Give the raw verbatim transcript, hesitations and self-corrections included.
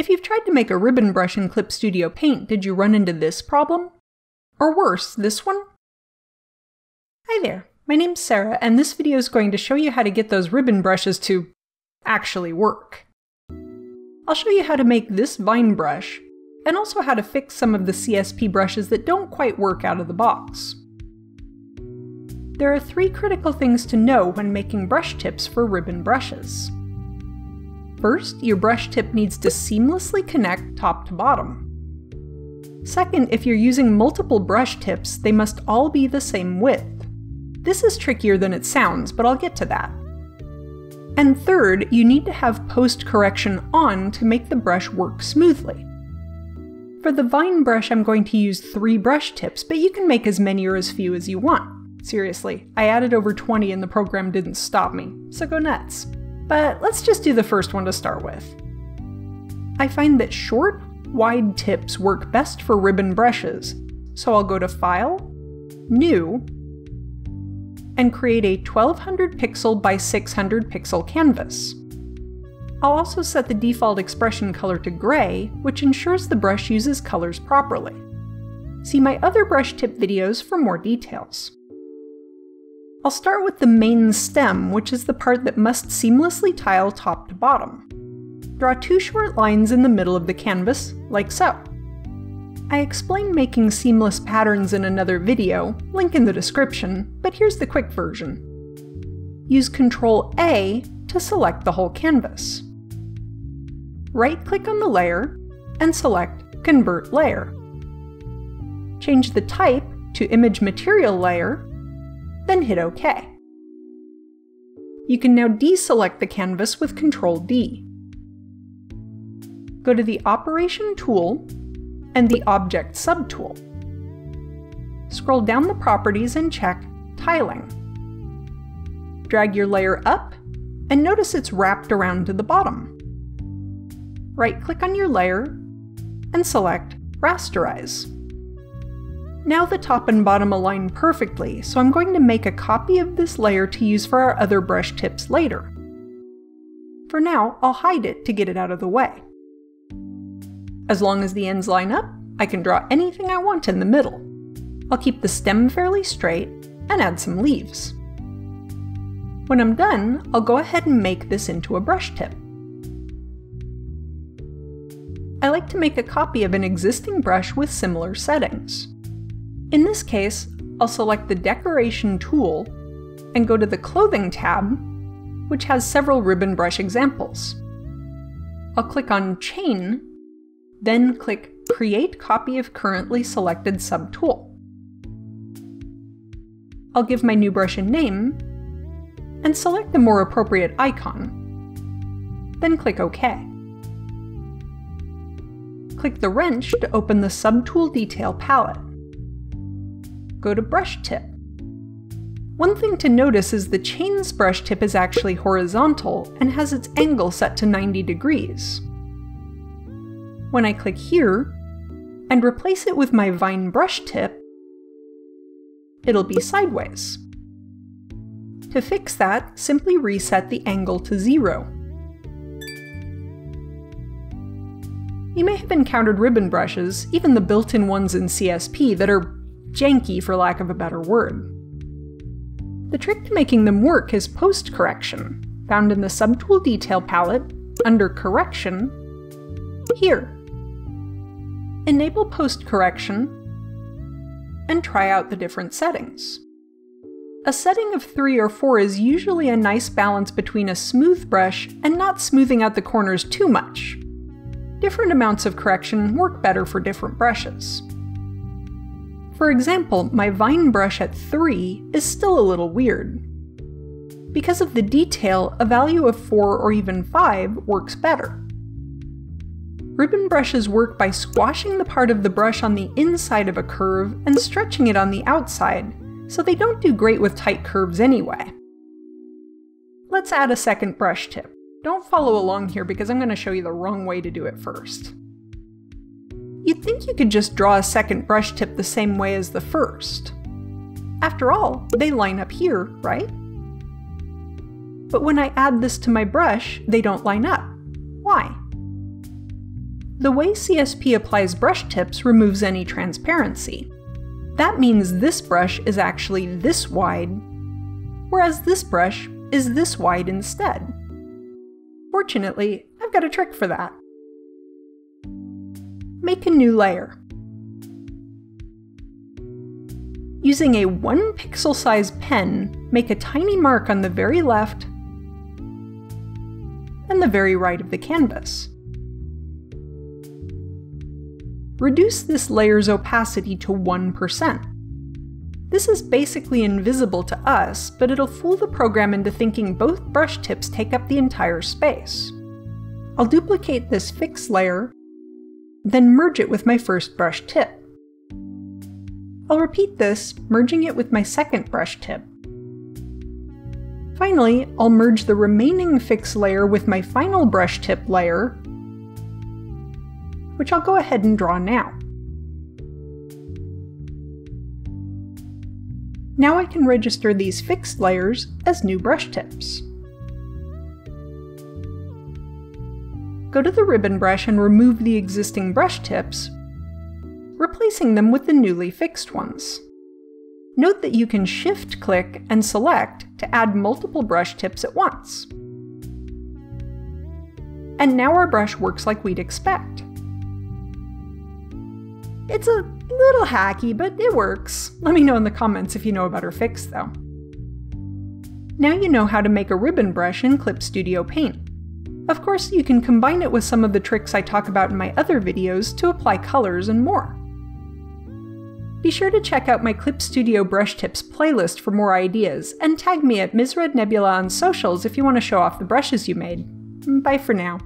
If you've tried to make a ribbon brush in Clip Studio Paint, did you run into this problem? Or worse, this one? Hi there, my name's Sarah, and this video is going to show you how to get those ribbon brushes to actually work. I'll show you how to make this vine brush, and also how to fix some of the C S P brushes that don't quite work out of the box. There are three critical things to know when making brush tips for ribbon brushes. First, your brush tip needs to seamlessly connect top to bottom. Second, if you're using multiple brush tips, they must all be the same width. This is trickier than it sounds, but I'll get to that. And third, you need to have post-correction on to make the brush work smoothly. For the vine brush, I'm going to use three brush tips, but you can make as many or as few as you want. Seriously, I added over twenty and the program didn't stop me, so go nuts. But let's just do the first one to start with. I find that short, wide tips work best for ribbon brushes, so I'll go to File, New, and create a twelve hundred pixel by six hundred pixel canvas. I'll also set the default expression color to gray, which ensures the brush uses colors properly. See my other brush tip videos for more details. I'll start with the main stem, which is the part that must seamlessly tile top to bottom. Draw two short lines in the middle of the canvas, like so. I explain making seamless patterns in another video, link in the description, but here's the quick version. Use control A to select the whole canvas. Right-click on the layer and select Convert Layer. Change the type to Image Material Layer, then hit OK. You can now deselect the canvas with control D. Go to the Operation tool and the Object subtool. Scroll down the properties and check Tiling. Drag your layer up and notice it's wrapped around to the bottom. Right-click on your layer and select Rasterize. Now the top and bottom align perfectly, so I'm going to make a copy of this layer to use for our other brush tips later. For now, I'll hide it to get it out of the way. As long as the ends line up, I can draw anything I want in the middle. I'll keep the stem fairly straight and add some leaves. When I'm done, I'll go ahead and make this into a brush tip. I like to make a copy of an existing brush with similar settings. In this case, I'll select the Decoration tool and go to the Clothing tab, which has several ribbon brush examples. I'll click on Chain, then click Create Copy of Currently Selected Subtool. I'll give my new brush a name and select the more appropriate icon, then click OK. Click the wrench to open the Subtool Detail palette. Go to Brush Tip. One thing to notice is the chain's brush tip is actually horizontal and has its angle set to ninety degrees. When I click here and replace it with my vine brush tip, it'll be sideways. To fix that, simply reset the angle to zero. You may have encountered ribbon brushes, even the built-in ones in C S P, that are janky, for lack of a better word. The trick to making them work is post-correction, found in the Subtool Detail palette, under Correction, here. Enable post-correction, and try out the different settings. A setting of three or four is usually a nice balance between a smooth brush and not smoothing out the corners too much. Different amounts of correction work better for different brushes. For example, my vine brush at three is still a little weird. Because of the detail, a value of four or even five works better. Ribbon brushes work by squashing the part of the brush on the inside of a curve and stretching it on the outside, so they don't do great with tight curves anyway. Let's add a second brush tip. Don't follow along here because I'm going to show you the wrong way to do it first. You'd think you could just draw a second brush tip the same way as the first. After all, they line up here, right? But when I add this to my brush, they don't line up. Why? The way C S P applies brush tips removes any transparency. That means this brush is actually this wide, whereas this brush is this wide instead. Fortunately, I've got a trick for that. Make a new layer. Using a one pixel size pen, make a tiny mark on the very left and the very right of the canvas. Reduce this layer's opacity to one percent. This is basically invisible to us, but it'll fool the program into thinking both brush tips take up the entire space. I'll duplicate this fix layer, then merge it with my first brush tip. I'll repeat this, merging it with my second brush tip. Finally, I'll merge the remaining fix layer with my final brush tip layer, which I'll go ahead and draw now. Now I can register these fixed layers as new brush tips. Go to the ribbon brush and remove the existing brush tips, replacing them with the newly fixed ones. Note that you can shift-click and select to add multiple brush tips at once. And now our brush works like we'd expect. It's a little hacky, but it works. Let me know in the comments if you know a better fix, though. Now you know how to make a ribbon brush in Clip Studio Paint. Of course, you can combine it with some of the tricks I talk about in my other videos to apply colors and more. Be sure to check out my Clip Studio Brush Tips playlist for more ideas, and tag me at Miz Red Nebula on socials if you want to show off the brushes you made. Bye for now.